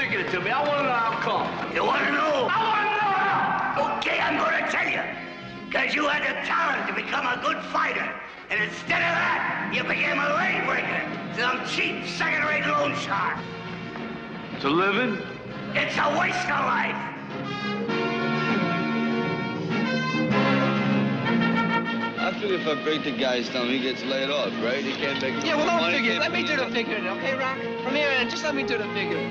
sticking it to me. I want to know how come. You want to know? I want to know how! Okay, I'm going to tell you. Because you had the talent to become a good fighter. And instead of that, you became a leg breaker. Some cheap, second-rate loan shark. It's a living? It's a waste of life. I figure if I break the guy's stomach, he gets laid off, right? He can't make... Yeah, well, don't figure it. Let me do the figuring, okay, Rock? From here on, just let me do the figuring.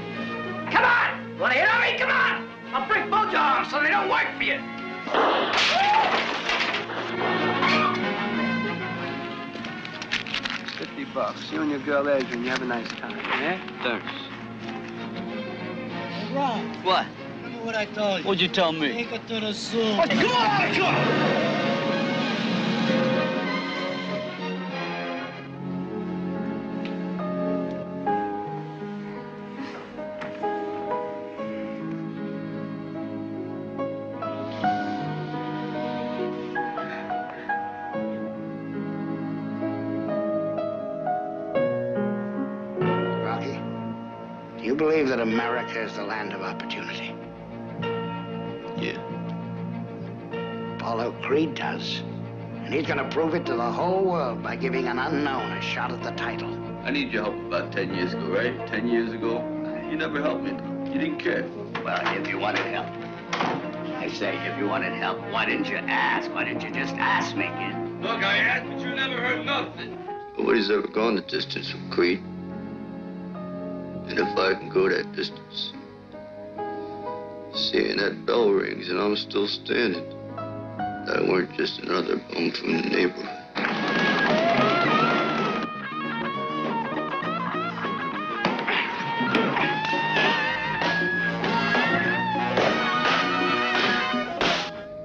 Come on! Want to hit on me? Come on! I'll break both your arms so they don't work for you. $50. You and your girl, Adrian, you have a nice time, yeah? Thanks. Rock. What? Remember what I told you? What'd you tell me? Take her to the zoo. Oh, come on, come on! I believe that America is the land of opportunity. Yeah. Apollo Creed does. And he's going to prove it to the whole world by giving an unknown a shot at the title. I need your help about 10 years ago, right? 10 years ago? You never helped me. You didn't care. Well, if you wanted help. I say, if you wanted help, why didn't you ask? Why didn't you just ask me, kid? Look, I asked, but you never heard nothing. Nobody's ever gone the distance with Creed. And if I can go that distance, seeing that bell rings and I'm still standing, I weren't just another bum from the neighborhood.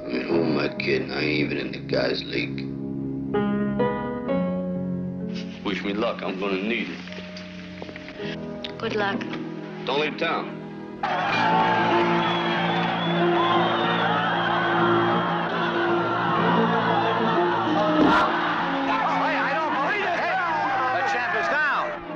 I mean, who am I kidding? I ain't even in the guy's league. Wish me luck. I'm gonna need it. Good luck. Don't leave town. I don't believe it. The champ is down.